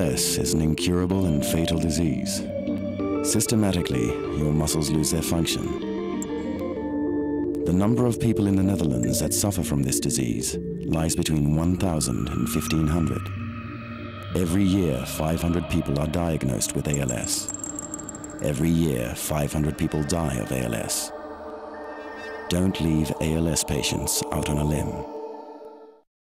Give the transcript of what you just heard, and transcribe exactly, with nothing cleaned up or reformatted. M L S is an incurable and fatal disease. Systematically, your muscles lose their function. The number of people in the Netherlands that suffer from this disease lies between one thousand and fifteen hundred. Every year, five hundred people are diagnosed with A L S. Every year, five hundred people die of A L S. Don't leave A L S patients out on a limb.